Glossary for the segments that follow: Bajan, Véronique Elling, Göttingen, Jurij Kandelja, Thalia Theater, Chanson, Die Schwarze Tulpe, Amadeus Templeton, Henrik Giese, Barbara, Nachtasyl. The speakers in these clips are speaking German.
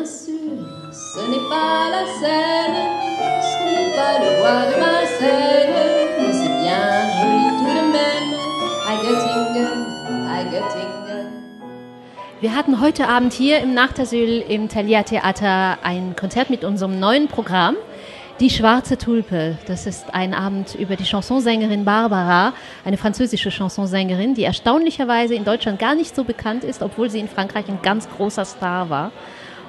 bien sûr, ce n'est pas la Seine, ce n'est pas le roi de Marseille, mais c'est bien joli tout de même, à Göttingen, à Göttingen. Wir hatten heute Abend hier im Nachtasyl im Thalia Theater ein Konzert mit unserem neuen Programm, Die Schwarze Tulpe. Das ist ein Abend über die Chansonsängerin Barbara, eine französische Chansonsängerin, die erstaunlicherweise in Deutschland gar nicht so bekannt ist, obwohl sie in Frankreich ein ganz großer Star war.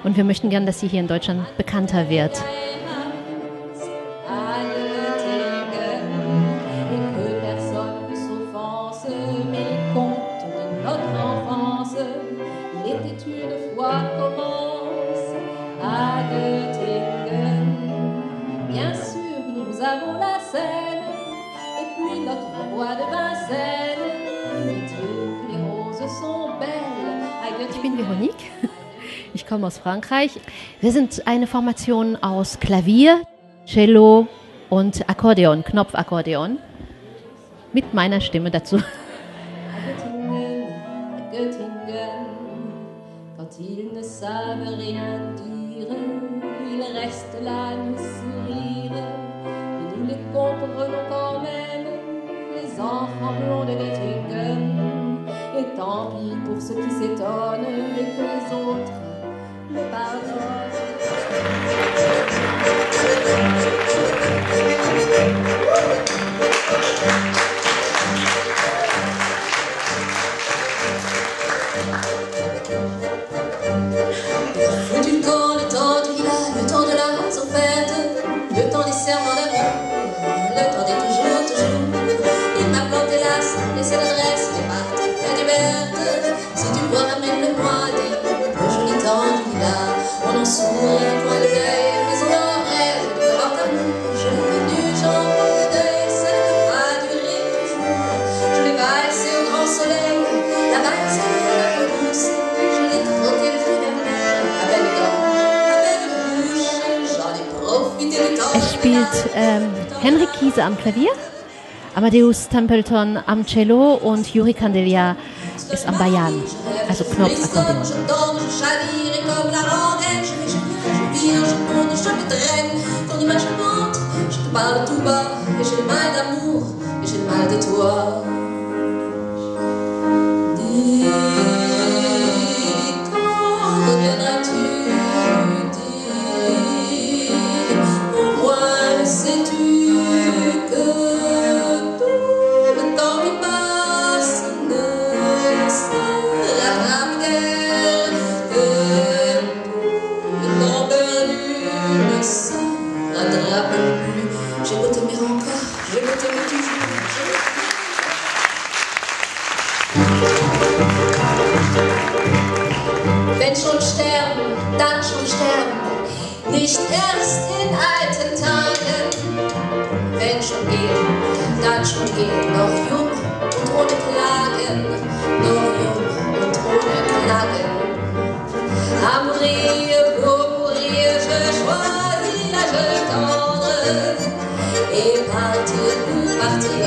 Und wir möchten gern, dass sie hier in Deutschland bekannter wird. Ich bin Veronique, ich komme aus Frankreich. Wir sind eine Formation aus Klavier, Cello und Akkordeon, Knopfakkordeon, mit meiner Stimme dazu. Es spielt Henrik Giese am Klavier, Amadeus Templeton am Cello und Jurij Kandelja ist am Bajan, also Knopfakkordeon. Wenn schon sterben, dann schon sterben, nicht erst in alten Tagen. Wenn schon gehen, dann schon gehen, noch jung und ohne Klagen, noch jung und ohne Klagen. Amoureux, pourrir, je choisis la jeune tendre, et partez, vous partez.